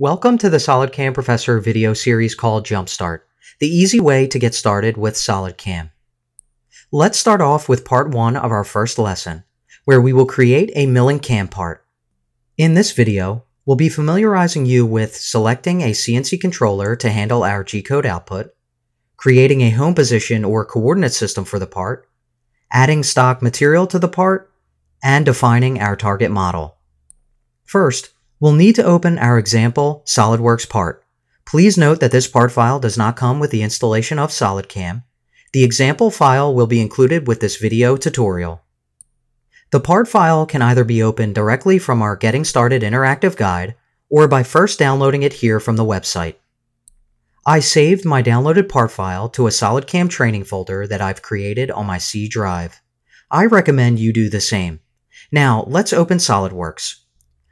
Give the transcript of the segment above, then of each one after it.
Welcome to the SolidCAM Professor video series called Jumpstart, the easy way to get started with SolidCAM. Let's start off with part 1 of our first lesson, where we will create a milling CAM part. In this video, we'll be familiarizing you with selecting a CNC controller to handle our G-code output, creating a home position or coordinate system for the part, adding stock material to the part, and defining our target model. First, we'll need to open our example SolidWorks part. Please note that this part file does not come with the installation of SolidCAM. The example file will be included with this video tutorial. The part file can either be opened directly from our Getting Started interactive guide or by first downloading it here from the website. I saved my downloaded part file to a SolidCAM training folder that I've created on my C drive. I recommend you do the same. Now let's open SolidWorks.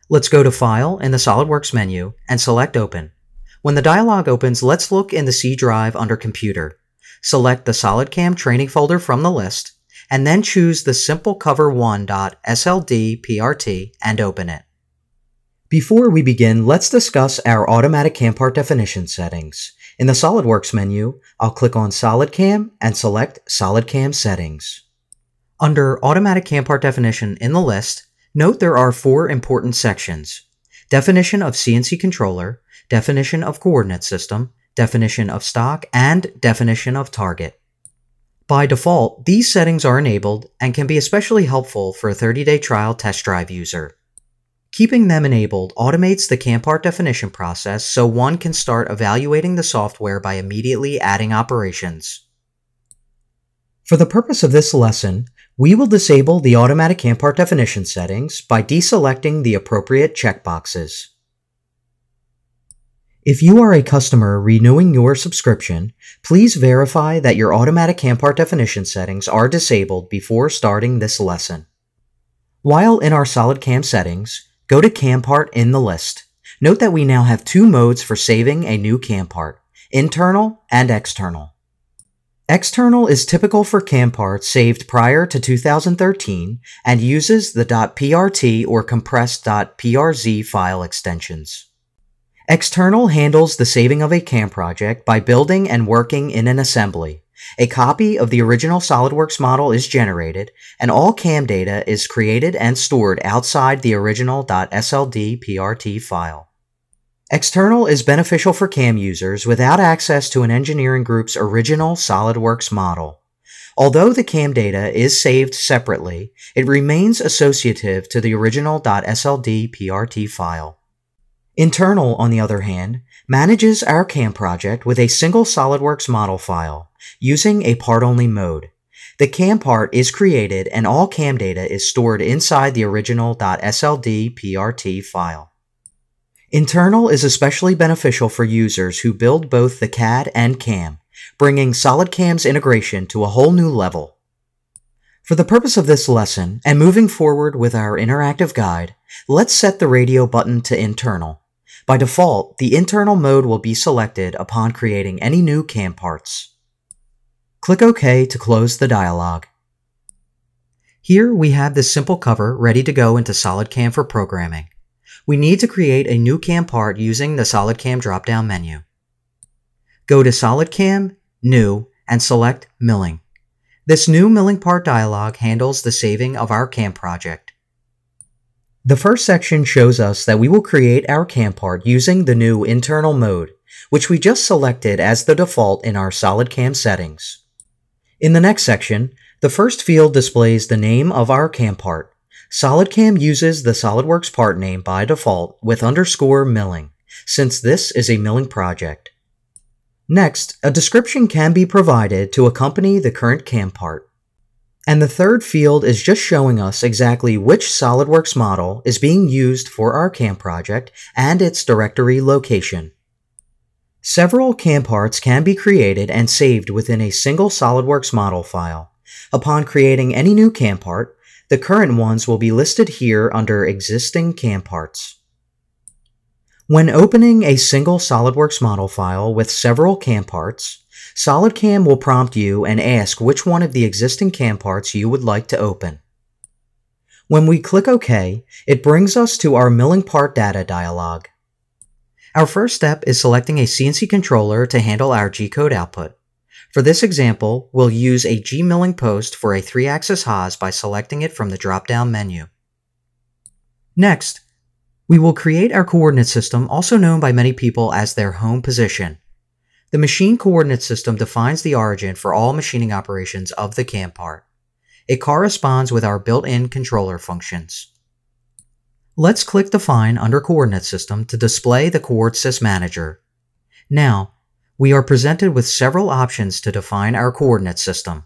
Let's go to File in the SolidWorks menu and select Open. When the dialog opens, let's look in the C drive under Computer. Select the SolidCAM training folder from the list, and then choose the SimpleCover1.SLDPRT and open it. Before we begin, let's discuss our automatic CAM part definition settings. In the SolidWorks menu, I'll click on SolidCAM and select SolidCAM Settings. Under Automatic CAM Part Definition in the list, note there are 4 important sections: definition of CNC controller, definition of coordinate system, definition of stock, and definition of target. By default, these settings are enabled and can be especially helpful for a 30-day trial test drive user. Keeping them enabled automates the CAM part definition process so one can start evaluating the software by immediately adding operations. For the purpose of this lesson, we will disable the automatic CAM part definition settings by deselecting the appropriate checkboxes. If you are a customer renewing your subscription, please verify that your automatic CAM part definition settings are disabled before starting this lesson. While in our SolidCAM settings, go to CAM part in the list. Note that we now have 2 modes for saving a new CAM part: internal and external. External is typical for CAM parts saved prior to 2013 and uses the .prt or compressed .prz file extensions. External handles the saving of a CAM project by building and working in an assembly. A copy of the original SolidWorks model is generated, and all CAM data is created and stored outside the original .sldprt file. External is beneficial for CAM users without access to an engineering group's original SolidWorks model. Although the CAM data is saved separately, it remains associative to the original .sldprt file. Internal, on the other hand, manages our CAM project with a single SolidWorks model file, using a part-only mode. The CAM part is created and all CAM data is stored inside the original .sldprt file. Internal is especially beneficial for users who build both the CAD and CAM, bringing SolidCAM's integration to a whole new level. For the purpose of this lesson, and moving forward with our interactive guide, let's set the radio button to Internal. By default, the Internal mode will be selected upon creating any new CAM parts. Click OK to close the dialog. Here we have this simple cover ready to go into SolidCAM for programming. We need to create a new CAM part using the SolidCAM drop-down menu. Go to SolidCAM, New, and select Milling. This new milling part dialog handles the saving of our CAM project. The first section shows us that we will create our CAM part using the new internal mode, which we just selected as the default in our SolidCAM settings. In the next section, the first field displays the name of our CAM part. SolidCAM uses the SolidWorks part name by default with underscore milling, since this is a milling project. Next, a description can be provided to accompany the current CAM part. And the third field is just showing us exactly which SolidWorks model is being used for our CAM project and its directory location. Several CAM parts can be created and saved within a single SolidWorks model file. Upon creating any new CAM part, the current ones will be listed here under Existing CAM Parts. When opening a single SolidWorks model file with several CAM parts, SolidCAM will prompt you and ask which one of the existing CAM parts you would like to open. When we click OK, it brings us to our Milling Part Data dialog. Our first step is selecting a CNC controller to handle our G-code output. For this example, we'll use a G-milling post for a 3-axis Haas by selecting it from the drop-down menu. Next, we will create our coordinate system, also known by many people as their home position. The Machine Coordinate System defines the origin for all machining operations of the CAM part. It corresponds with our built-in controller functions. Let's click Define under Coordinate System to display the CoordSys Manager. Now, we are presented with several options to define our coordinate system.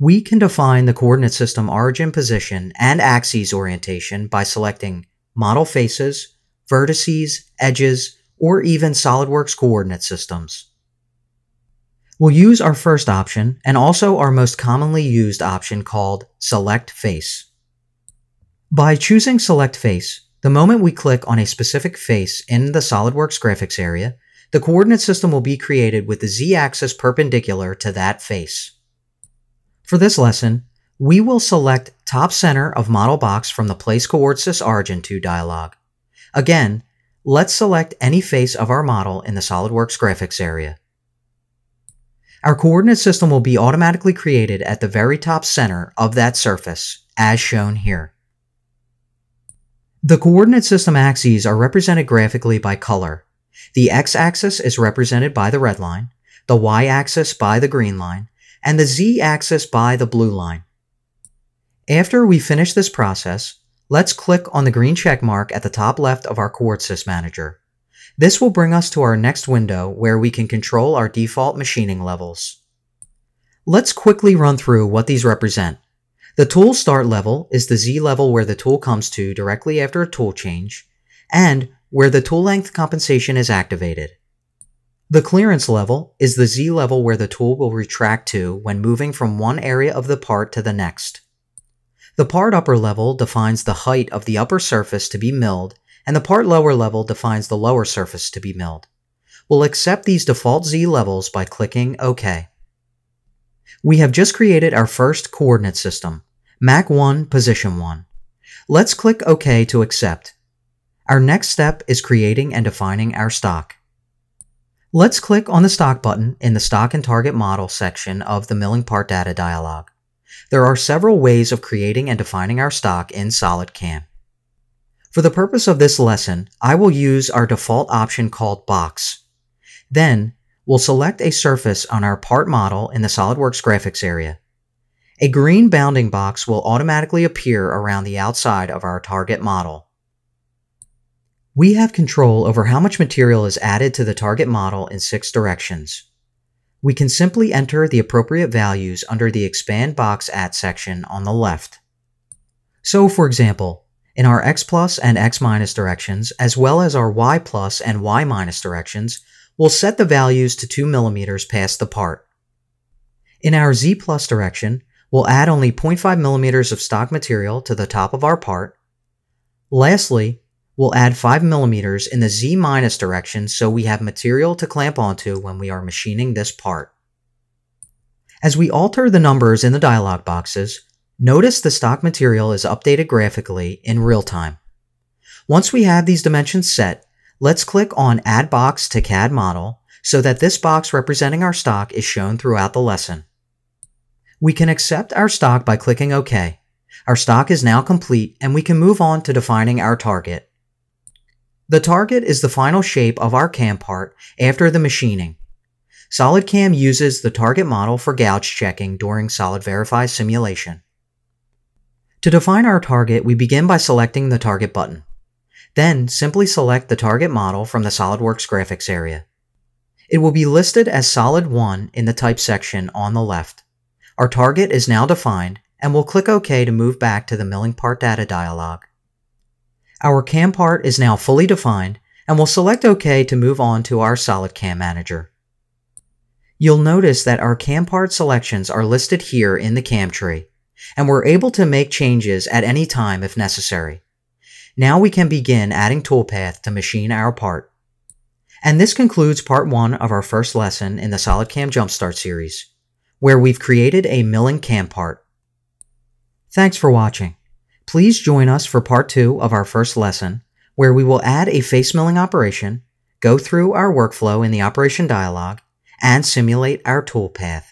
We can define the coordinate system origin position and axes orientation by selecting model faces, vertices, edges, or even SolidWorks coordinate systems. We'll use our first option and also our most commonly used option called Select Face. By choosing Select Face, the moment we click on a specific face in the SolidWorks graphics area, the coordinate system will be created with the Z-axis perpendicular to that face. For this lesson, we will select Top Center of Model Box from the Place CoordSys Origin to dialog. Again, let's select any face of our model in the SolidWorks graphics area. Our coordinate system will be automatically created at the very top center of that surface, as shown here. The coordinate system axes are represented graphically by color. The x-axis is represented by the red line, the y-axis by the green line, and the z-axis by the blue line. After we finish this process, let's click on the green check mark at the top left of our CoordSys Manager. This will bring us to our next window where we can control our default machining levels. Let's quickly run through what these represent. The tool start level is the Z level where the tool comes to directly after a tool change, and where the tool length compensation is activated. The clearance level is the Z level where the tool will retract to when moving from one area of the part to the next. The part upper level defines the height of the upper surface to be milled, and the part lower level defines the lower surface to be milled. We'll accept these default Z levels by clicking OK. We have just created our first coordinate system, Mach 1, Position 1. Let's click OK to accept. Our next step is creating and defining our stock. Let's click on the Stock button in the Stock and Target Model section of the Milling Part Data dialog. There are several ways of creating and defining our stock in SolidCAM. For the purpose of this lesson, I will use our default option called Box. Then, we'll select a surface on our part model in the SolidWorks graphics area. A green bounding box will automatically appear around the outside of our target model. We have control over how much material is added to the target model in 6 directions. We can simply enter the appropriate values under the Expand Box At section on the left. So, for example, in our X plus and X minus directions, as well as our Y plus and Y minus directions, we'll set the values to 2 millimeters past the part. In our Z plus direction, we'll add only 0.5 millimeters of stock material to the top of our part. Lastly, we'll add 5 millimeters in the Z minus direction so we have material to clamp onto when we are machining this part. As we alter the numbers in the dialog boxes, notice the stock material is updated graphically in real time. Once we have these dimensions set, let's click on Add Box to CAD Model so that this box representing our stock is shown throughout the lesson. We can accept our stock by clicking OK. Our stock is now complete and we can move on to defining our target. The target is the final shape of our CAM part after the machining. SolidCAM uses the target model for gouge checking during SolidVerify simulation. To define our target, we begin by selecting the Target button. Then, simply select the target model from the SolidWorks graphics area. It will be listed as Solid 1 in the Type section on the left. Our target is now defined, and we'll click OK to move back to the Milling Part Data dialog. Our CAM part is now fully defined, and we'll select OK to move on to our SolidCAM Manager. You'll notice that our CAM part selections are listed here in the CAM tree, and we're able to make changes at any time if necessary. Now we can begin adding toolpath to machine our part. And this concludes Part 1 of our first lesson in the SolidCAM Jumpstart series, where we've created a milling CAM part. Thanks for watching. Please join us for Part 2 of our first lesson, where we will add a face milling operation, go through our workflow in the operation dialog, and simulate our toolpath.